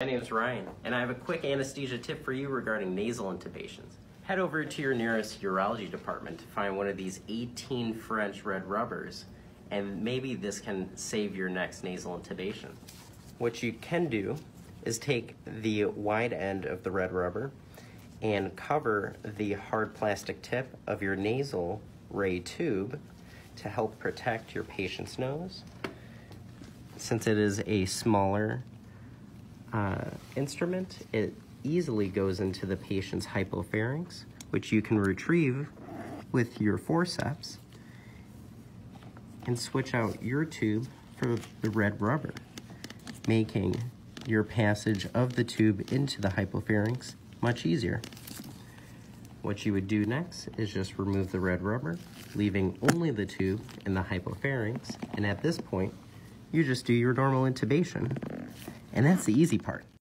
My name is Ryan, and I have a quick anesthesia tip for you regarding nasal intubations. Head over to your nearest urology department to find one of these 18 French red rubbers, and maybe this can save your next nasal intubation. What you can do is take the wide end of the red rubber and cover the hard plastic tip of your nasal ray tube to help protect your patient's nose. Since it is a smaller instrument, it easily goes into the patient's hypopharynx, which you can retrieve with your forceps and switch out your tube for the red rubber, making your passage of the tube into the hypopharynx much easier. What you would do next is just remove the red rubber, leaving only the tube and the hypopharynx, and at this point, you just do your normal intubation. And that's the easy part.